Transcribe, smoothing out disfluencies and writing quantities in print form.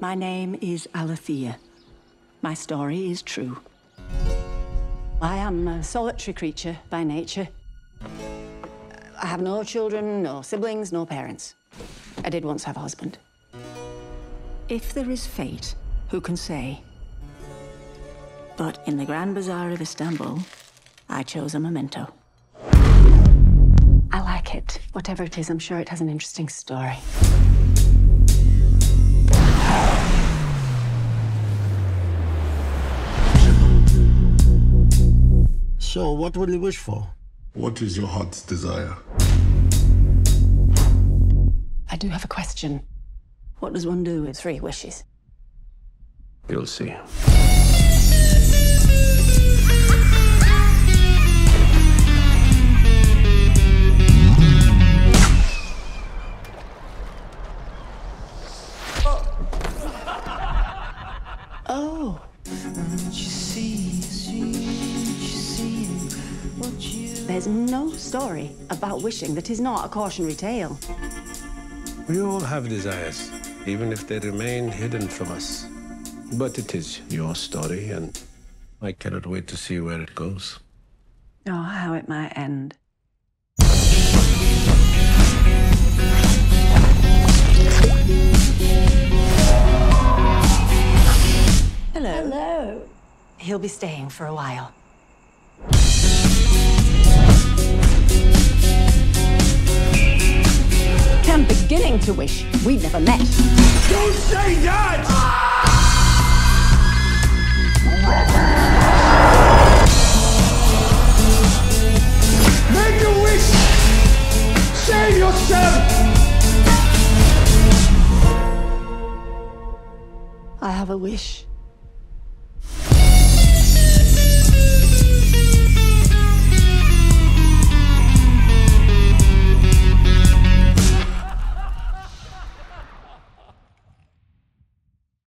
My name is Alethea. My story is true. I am a solitary creature by nature. I have no children, no siblings, no parents. I did once have a husband. If there is fate, who can say? But in the Grand Bazaar of Istanbul, I chose a memento. I like it. Whatever it is, I'm sure it has an interesting story. So, what would you wish for? What is your heart's desire? I do have a question. What does one do with 3 wishes? You'll see. Oh. There's no story about wishing that is not a cautionary tale. We all have desires, even if they remain hidden from us. But it is your story, and I cannot wait to see where it goes. Oh, how it might end. Hello. Hello. He'll be staying for a while. I'm beginning to wish we'd never met. Don't say that! Make a wish! Save yourself! I have a wish.